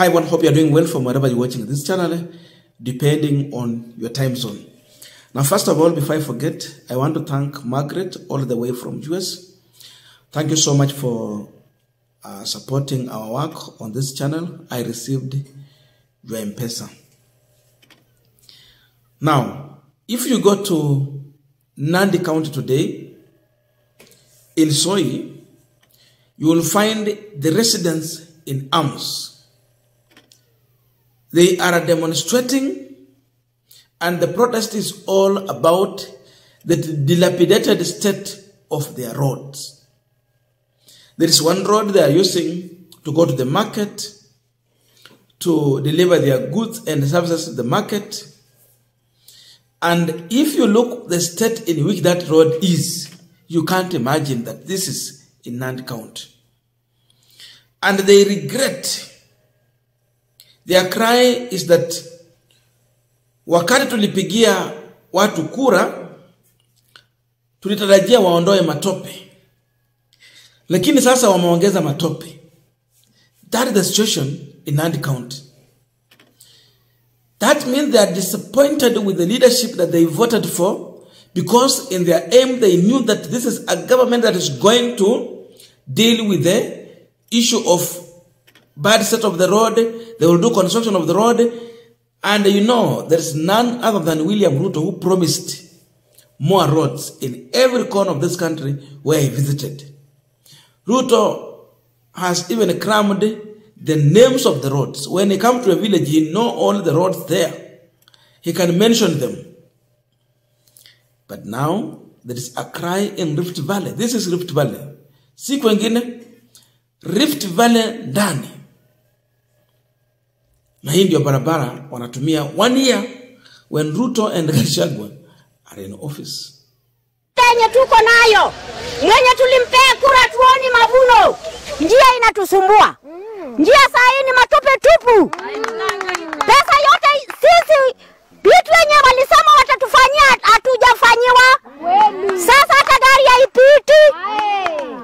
Hi everyone, hope you're doing well from wherever you're watching this channel, depending on your time zone. Now, first of all, before I forget, I want to thank Margaret all the way from US. Thank you so much for supporting our work on this channel. I received your M-Pesa. Now, if you go to Nandi County today, in Soy, you will find the residents in arms. They are demonstrating, and the protest is all about the dilapidated state of their roads. There is one road they are using to go to the market, to deliver their goods and services to the market. And if you look the state in which that road is, you can't imagine that this is in Nandi County. And they regret. Their cry is that wakati tulipigia watu kura, tulitarajia waondoe matope, lakini sasa wameongeza matope. That is the situation in Nandi County. That means they are disappointed with the leadership that they voted for, because in their aim they knew that this is a government that is going to deal with the issue of bad state of the road. They will do construction of the road. And you know, there is none other than William Ruto who promised more roads in every corner of this country where he visited. Ruto has even crammed the names of the roads. When he comes to a village, he knows all the roads there. He can mention them. But now, there is a cry in Rift Valley. This is Rift Valley. Si kwengine, Rift Valley ndani. Na hii ndio barabara wanatumia 1 year when Ruto and Gachagua are in office. Kenya tuko nayo. Mwenye tulimpea kura tuoni mavuno. Njia inatusumbua. Njia saa ni matope tupu. Pesa yote sisi bitu wenyewe walisema watatufanyia, hatujafanyiwa. Sasa hata gari haipiti.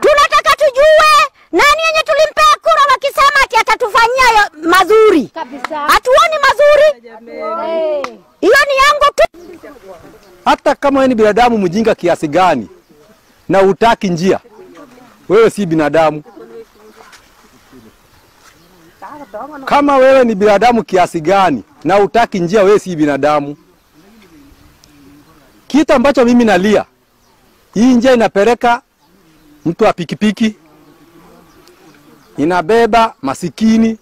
Tunataka tujue nani yenye tulimpea kura wakisema ati atatufanyia mazuri. Hatuoni mazuri. Hiyo ni yangu tu. Hata kama wewe ni binadamu mjinga kiasi gani na hutaki njia, wewe si binadamu. Kama wewe ni binadamu kiasi gani na hutaki njia, wewe si binadamu. Kitu ambacho mimi nalia, hii njia inapeleka mtu wa pikipiki, inabeba masikini,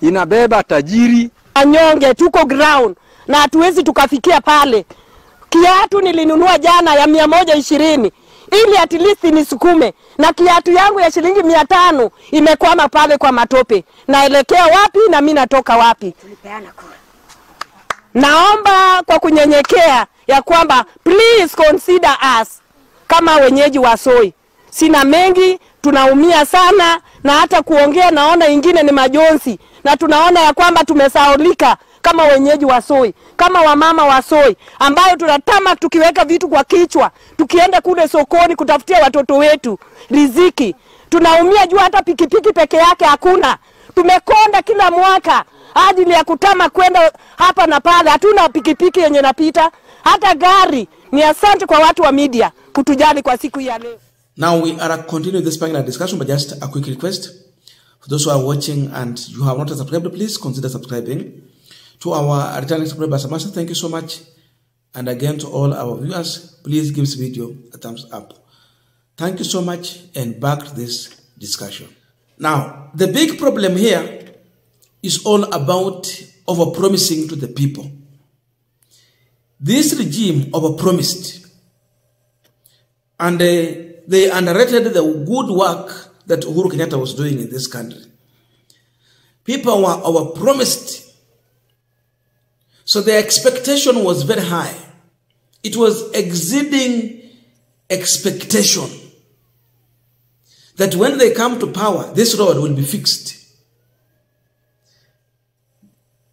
inabeba tajiri. Anyonge tuko ground na hatuwezi tukafikia pale. Kiatu nilinunua jana ya 120 ili at least nisukume, na kiatu yangu ya shilingi 500 imekwama pale kwa matope. Naelekea wapi na mimi natoka wapi? Naomba kwa kunyenyekea ya kwamba please consider us kama wenyeji wa Soy. Sina mengi, tunaumia sana, na hata kuongea naona ingine ni majonzi, na tunaona ya kwamba tumesaulika kama wenyeji wa Soy, kama wamama wa Soy ambayo tunatama tukiweka vitu kwa kichwa, tukienda kule sokoni kutafutia watoto wetu riziki. Tunaumia juu hata pikipiki peke yake hakuna. Tumekonda kila mwaka ajili ya kutama kwenda hapa na pale, hatuna pikipiki yenye napita, hata gari. Ni asante kwa watu wa media kutujali kwa siku ya leo. Now we are continuing this particular discussion, but just a quick request. For those who are watching and you have not subscribed, please consider subscribing. To our returning subscribers, thank you so much. And again to all our viewers, please give this video a thumbs up. Thank you so much, and back to this discussion. Now, the big problem here is all about over-promising to the people. This regime over-promised. And they underrated the good work that Uhuru Kenyatta was doing in this country. People were overpromised. So their expectation was very high. It was exceeding expectation. That when they come to power, this road will be fixed.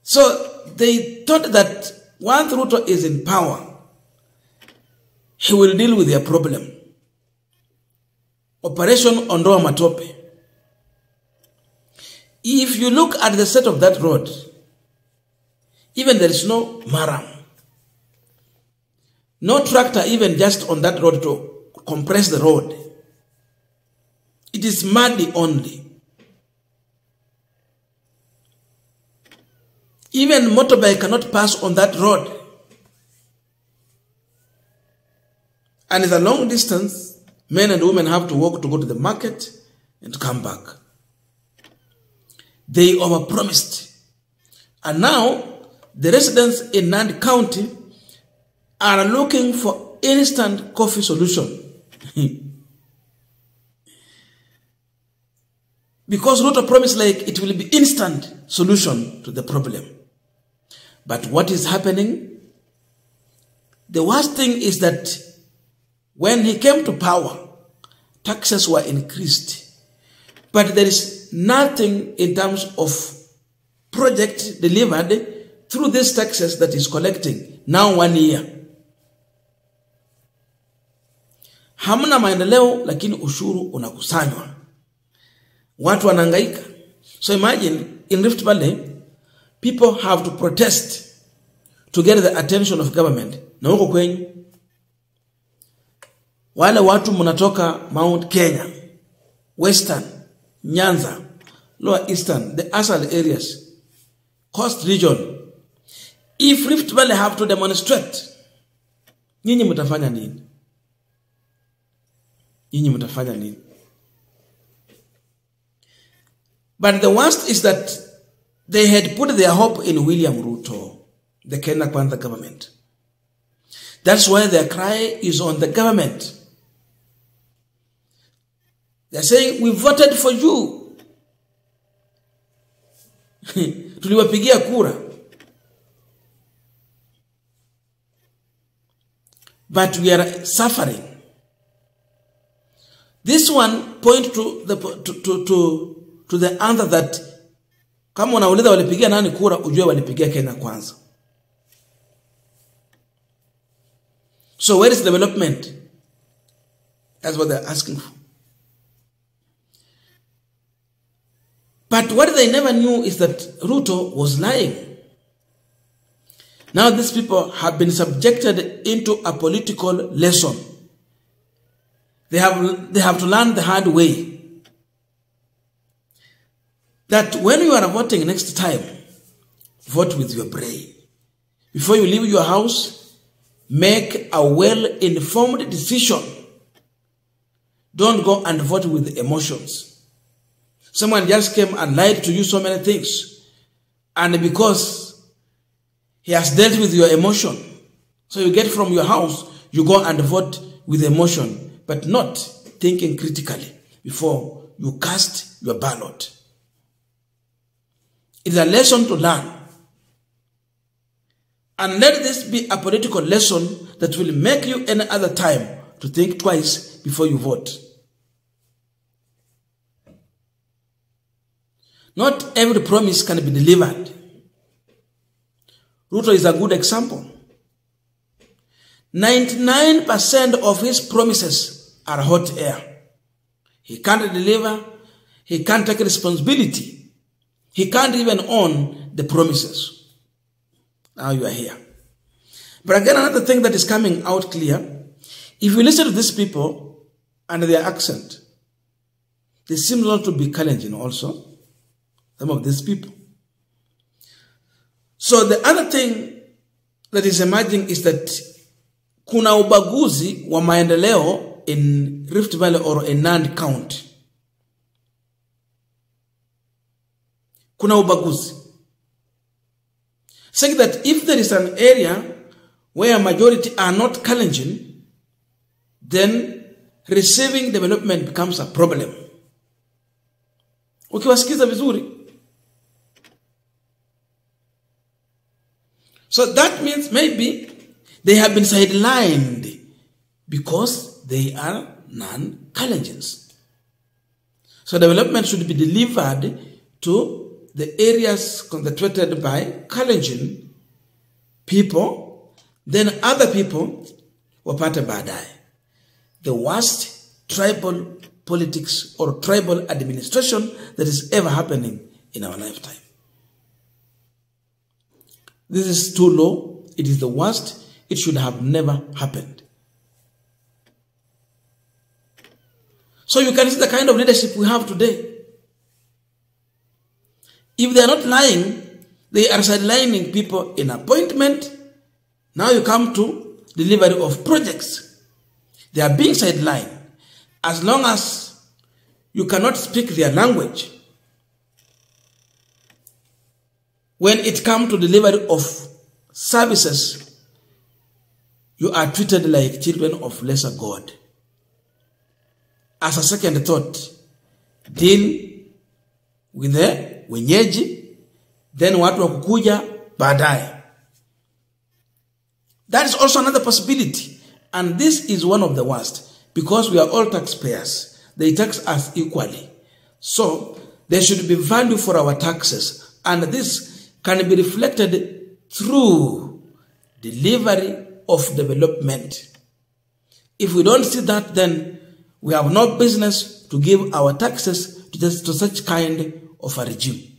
So they thought that once Ruto is in power, he will deal with their problem. Operation Ondoa Matope. If you look at the state of that road, even there is no maram. No tractor even just on that road to compress the road. It is muddy only. Even motorbike cannot pass on that road. And it's a long distance. Men and women have to walk to go to the market and come back. They overpromised. And now, the residents in Nandi County are looking for instant coffee solution. Because Ruto promised like it will be instant solution to the problem. But what is happening? The worst thing is that when he came to power, taxes were increased. But there is nothing in terms of project delivered through these taxes that is collecting now 1 year. Hamna maendeleo lakini ushuru unakusanywa. Watu wanangaika. So imagine in Rift Valley, people have to protest to get the attention of government. Na huko kwenye wale watu munatoka Mount Kenya, Western, Nyanza, Lower Eastern, the Asal areas, Coast Region. If Rift Valley have to demonstrate, nyinyi mutafanya nini? Nyinyi mutafanya nini? But the worst is that they had put their hope in William Ruto, the Kenya Kwanza government. That's why their cry is on the government. They're saying, we voted for you. Tuliwapigia kura. But we are suffering. This one point to the answer that kama unauliza walipigia nani kura, ujue walipigia Kenya Kwanza. So where is development? That's what they're asking for. But what they never knew is that Ruto was lying. Now these people have been subjected into a political lesson. They have to learn the hard way. That when you are voting next time, vote with your brain. Before you leave your house, make a well-informed decision. Don't go and vote with emotions. Someone just came and lied to you so many things. And because he has dealt with your emotion. So you get from your house, you go and vote with emotion, but not thinking critically before you cast your ballot. It's a lesson to learn. And let this be a political lesson that will make you any other time to think twice before you vote. Not every promise can be delivered. Ruto is a good example. 99% of his promises are hot air. He can't deliver. He can't take responsibility. He can't even own the promises. Now you are here. But again, another thing that is coming out clear, if you listen to these people and their accent, they seem not to be challenging also, some of these people. So the other thing that is emerging is that kuna ubaguzi wa maendeleo in Rift Valley or in Nandi County. Kuna ubaguzi. Saying that if there is an area where majority are not challenging, then receiving development becomes a problem. Ukiwasikiza vizuri. So that means maybe they have been sidelined because they are non-Kalenjins. So development should be delivered to the areas concentrated by Kalenjin people, then other people wapate baadaye. The worst tribal politics or tribal administration that is ever happening in our lifetime. This is too low. It is the worst. It should have never happened. So you can see the kind of leadership we have today. If they are not lying, they are sidelining people in appointment. Now you come to delivery of projects. They are being sidelined. As long as you cannot speak their language, when it comes to delivery of services, you are treated like children of lesser God. As a second thought, deal with the wenyeji, then watu wakukuja baadaye. That is also another possibility, and this is one of the worst. Because we are all taxpayers. They tax us equally. So there should be value for our taxes. And this can be reflected through delivery of development. If we don't see that, then we have no business to give our taxes to such kind of a regime.